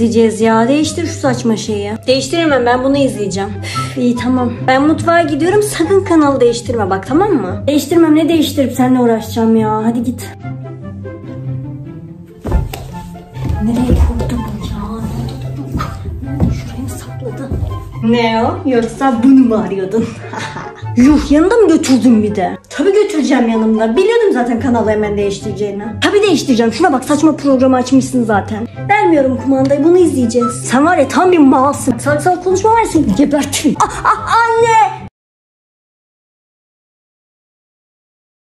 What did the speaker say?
izleyeceğiz ya. Değiştir şu saçma şeyi. Değiştiremem, ben bunu izleyeceğim. Üf, iyi tamam. Ben mutfağa gidiyorum, sakın kanalı değiştirme bak, tamam mı? Değiştirmem, ne değiştirip seninle uğraşacağım ya. Hadi git. Nereye koydu bu ya? Şuraya sapladı. Ne o? Yoksa bunu mu arıyordun? Yuh, yanında mı götürdün bir de? Tabii götüreceğim yanımda. Biliyordum zaten kanalı hemen değiştireceğini. Tabii değiştireceğim. Şuna bak, saçma programı açmışsın zaten. Vermiyorum kumandayı, bunu izleyeceğiz. Sen var ya tam bir malsın. Salak salak konuşma varsa gebertirim. Anne!